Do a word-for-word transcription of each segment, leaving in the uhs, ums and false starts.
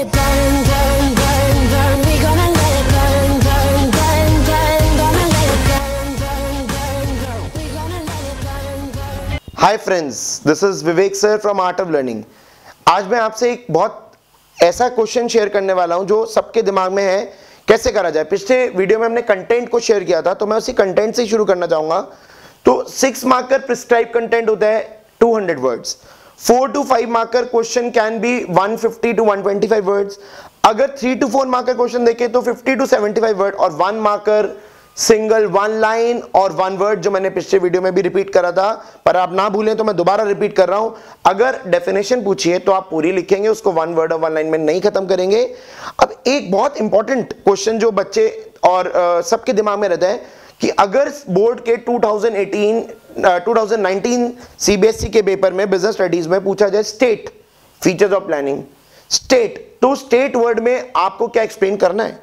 it burn, burn, burn, burn. We gonna let it burn, burn, burn, burn. Gonna let it burn, burn, burn, burn. We gonna let it burn, burn. Hi friends, this is Vivek sir from Art of Learning. आज मैं आपसे एक बहुत ऐसा question share करने वाला हूं जो सबके दिमाग में है, कैसे करा जाए। पिछले वीडियो में हमने कंटेंट को शेयर किया था, तो मैं उसी कंटेंट से शुरू करना चाहूंगा। तो सिक्स मार्क का प्रिस्क्राइब कंटेंट होता है two hundred words. Four to five marker question can be one fifty to one twenty five words. अगर three to four marker question देखें तो fifty to seventy five word, और one marker single one line और one word, जो मैंने पिछले video में भी रिपीट करा था, पर आप ना भूलें तो मैं दोबारा रिपीट कर रहा हूं। अगर डेफिनेशन पूछिए तो आप पूरी लिखेंगे उसको, वन वर्ड और वन लाइन में नहीं खत्म करेंगे। अब एक बहुत इंपॉर्टेंट क्वेश्चन जो बच्चे और uh, सबके दिमाग में रहता है कि अगर बोर्ड के two thousand eighteen two thousand nineteen CBSE के पेपर में बिजनेस स्टडीज में पूछा जाए state features of planning, state तो स्टेट वर्ड में आपको क्या एक्सप्लेन करना है।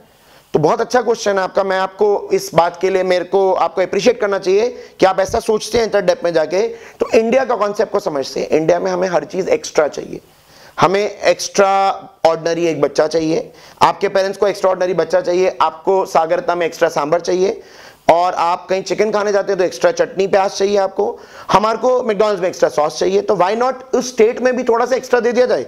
तो बहुत अच्छा क्वेश्चन है आपका। मैं आपको इस बात के लिए मेरे को आपको अप्रिशिएट करना चाहिए कि आप ऐसा सोचते हैं इतना डेप्थ में जाके। तो इंडिया का कॉन्सेप्ट को समझते हैं। इंडिया में हमें हर चीज एक्स्ट्रा चाहिए, हमें एक्स्ट्रा ऑर्डनरी एक बच्चा चाहिए, आपके पेरेंट्स को एक्स्ट्रा ऑर्डनरी बच्चा चाहिए, आपको सागरता में एक्स्ट्रा सांभर चाहिए, और आप कहीं चिकन खाने जाते हो तो एक्स्ट्रा चटनी प्याज चाहिए आपको, हमारे को मैकडॉनल्ड्स में एक्स्ट्रा सॉस चाहिए। तो व्हाई नॉट उस स्टेट में भी थोड़ा सा एक्स्ट्रा दे दिया जाए।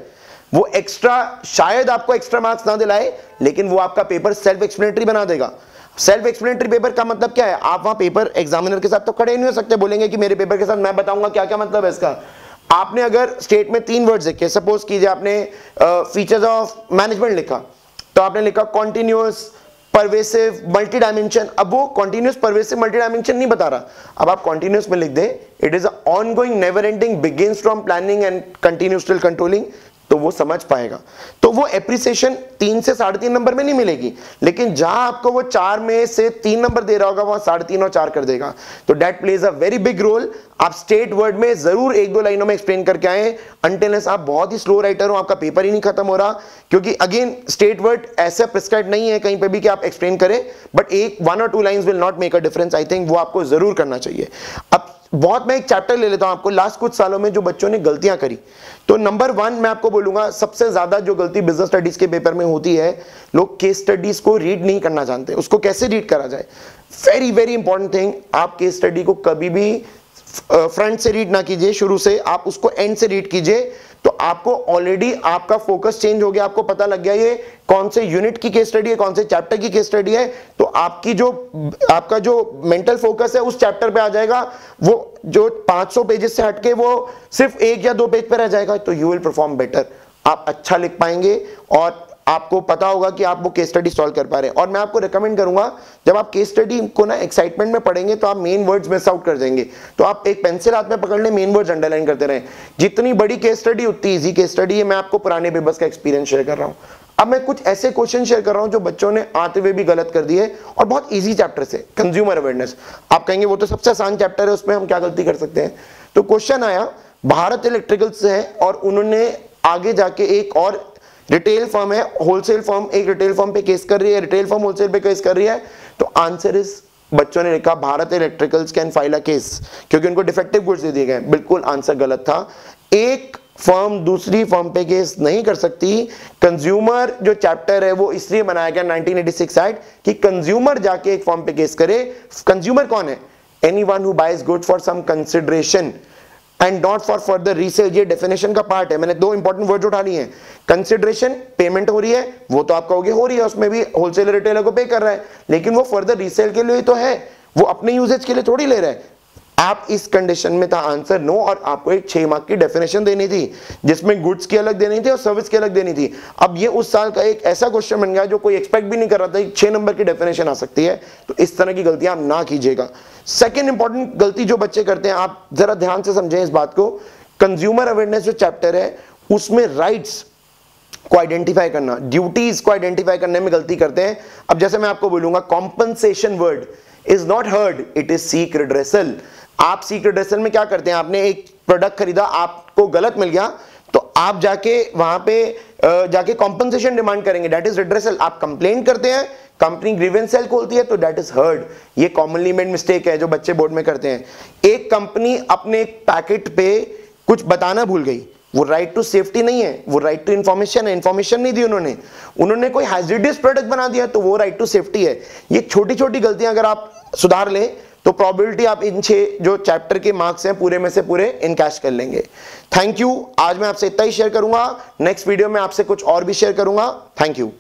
वो एक्स्ट्रा शायद आपको एक्स्ट्रा मार्क्स ना दिलाए, लेकिन वो आपका पेपर सेल्फ एक्सप्लेनेटरी बना देगा। सेल्फ एक्सप्लेनेटरी पेपर का मतलब क्या है, आप वहां पेपर एग्जामिनर के साथ तो खड़े नहीं हो सकते, बोलेंगे कि मेरे पेपर के साथ मैं बताऊंगा क्या क्या मतलब है इसका। आपने अगर स्टेट में तीन वर्ड्स लिखे, सपोज कीजिए आपने फीचर्स ऑफ मैनेजमेंट लिखा, तो आपने लिखा कॉन्टिन्यूअस परवेसिव मल्टी डायमेंशन। अब वो कॉन्टिन्यूस परवेसिव मल्टी डायमेंशन नहीं बता रहा, अब आप कॉन्टिन्यूस में लिख दे it is on going never ending begins from planning and continues till controlling, तो वो समझ पाएगा। तो वो एप्रिसिएशन तीन से साढ़े तीन नंबर में नहीं मिलेगी, लेकिन जहां आपको वो चार में से तीन नंबर दे रहा होगा वहां साढ़े तीन और चार कर देगा। तो that plays a very big role. आप स्टेट वर्ड में जरूर एक दो लाइनों में एक्सप्लेन करके आए, अनटिलनेस आप बहुत ही स्लो राइटर हो, आपका पेपर ही नहीं खत्म हो रहा। क्योंकि अगेन स्टेट वर्ड ऐसा प्रिस्क्राइब नहीं है कहीं पे भी कि आप एक्सप्लेन करें, बट एक वन और two lines will not make a difference. I think वो आपको जरूर करना चाहिए। अब बहुत मैं एक चैप्टर ले लेता हूं आपको, लास्ट कुछ सालों में जो बच्चों ने गलतियां करी। तो नंबर वन मैं आपको बोलूंगा, सबसे ज्यादा जो गलती बिजनेस स्टडीज के पेपर में होती है, लोग केस स्टडीज को रीड नहीं करना जानते। उसको कैसे रीड करा जाए, वेरी वेरी इंपॉर्टेंट थिंग। आप केस स्टडी को कभी भी फ्रंट से रीड ना कीजिए, शुरू से आप उसको एंड से रीड कीजिए। तो आपको ऑलरेडी आपका फोकस चेंज हो गया, आपको पता लग गया ये कौन से यूनिट की केस स्टडी है, कौन से चैप्टर की केस स्टडी है। तो आपकी जो आपका जो मेंटल फोकस है उस चैप्टर पे आ जाएगा, वो जो पाँच सौ पेजेस से हटके वो सिर्फ एक या दो पेज पे रह जाएगा। तो यू विल परफॉर्म बेटर, आप अच्छा लिख पाएंगे और आपको पता होगा कि आप वो केस स्टडी सॉल्व कर पा रहे हैं। और मैं आपको रिकमेंड करूंगा, जब आप केस स्टडी को ना एक्साइटमेंट में पढ़ेंगे तो आप मेन वर्ड्स मिस आउट कर देंगे। तो आप एक पेंसिल हाथ में पकड़ लें, मेन वर्ड्स अंडरलाइन करते रहें। जितनी बड़ी केस स्टडी उतनी ईजी केस स्टडी है। मैं आपको पुराने पेपर्स का एक्सपीरियंस शेयर कर रहा हूँ। अब मैं कुछ ऐसे क्वेश्चन शेयर कर रहा हूँ जो बच्चों ने आते हुए भी गलत कर दिए, और बहुत ईजी चैप्टर से, कंज्यूमर अवेयरनेस। आप कहेंगे वो तो सबसे आसान चैप्टर है, उसमें हम क्या गलती कर सकते हैं। तो क्वेश्चन आया भारत इलेक्ट्रिकल्स है, और उन्होंने आगे जाके एक और रिटेल फर्म है, होलसेल फर्म, एक रिटेल फर्म पे केस कर रही है, रिटेल फर्म होलसेल पे केस कर रही है। तो आंसर इज, बच्चों ने लिखा Bharat electricals can file a case, क्योंकि उनको डिफेक्टिव गुड्स दे दिए गए। बिल्कुल आंसर गलत था। एक फर्म दूसरी फर्म पे केस नहीं कर सकती। कंज्यूमर जो चैप्टर है वो इसलिए बनाया गया नाइनटीन एटी सिक्स एक्ट कि कंज्यूमर जाके एक फर्म पे केस करे। कंज्यूमर कौन है, anyone who buys goods for some consideration and not for further resale. ये डेफिनेशन का पार्ट है, मैंने दो इंपॉर्टेंट वर्ड उठा लिए हैं। कंसिडरेशन पेमेंट हो रही है, वो तो आप कहोगे हो रही है, उसमें भी होलसेलर रिटेलर को पे कर रहा है, लेकिन वो फर्दर रीसेल के लिए तो है, वो अपने यूजेज के लिए थोड़ी ले रहा है। आप इस कंडीशन में था आंसर नो, और आपको एक छह मार्क की डेफिनेशन देनी थी जिसमें गुड्स की अलग देनी थी और सर्विस की अलग देनी थी। अब ये उस साल का एक ऐसा क्वेश्चन बन गया जो कोई एक्सपेक्ट भी नहीं कर रहा था कि छह नंबर की डेफिनेशन आ सकती है। तो इस तरह की गलतियां आप ना कीजिएगा। सेकेंड इंपॉर्टेंट गलती जो बच्चे करते हैं, आप जरा ध्यान से समझें इस बात को, कंज्यूमर अवेयरनेस जो चैप्टर है उसमें राइट्स को आइडेंटिफाई करना, ड्यूटीज को आइडेंटिफाई करने में गलती करते हैं। अब जैसे मैं आपको बोलूंगा compensation word is not heard, it is seek redressal. आप सीक रिड्रेसल में क्या करते हैं, आपने एक प्रोडक्ट खरीदा, आपको गलत मिल गया, तो आप जाके वहां पे जाके कॉम्पनसेशन डिमांड करेंगे, दैट इज रिड्रेसल। आप कंप्लेन करते हैं, कंपनी ग्रीवेंस सेल खोलती है, तो दैट इज हर्ड। ये कॉमनली मेड मिस्टेक है जो बच्चे बोर्ड में करते हैं। एक कंपनी अपने पैकेट पे कुछ बताना भूल गई, वो राइट टू सेफ्टी नहीं है, वो राइट टू इंफॉर्मेशन है, इंफॉर्मेशन नहीं दी उन्होंने, उन्होंने कोई हैज़र्डियस प्रोडक्ट बना दिया तो वो राइट टू सेफ्टी है। ये छोटी छोटी गलतियां अगर आप सुधार लें तो प्रोबेबिलिटी आप इन छह जो चैप्टर के मार्क्स हैं पूरे में से पूरे इनकैश कर लेंगे। थैंक यू, आज मैं आपसे इतना ही शेयर करूंगा, नेक्स्ट वीडियो में आपसे कुछ और भी शेयर करूंगा। Thank you.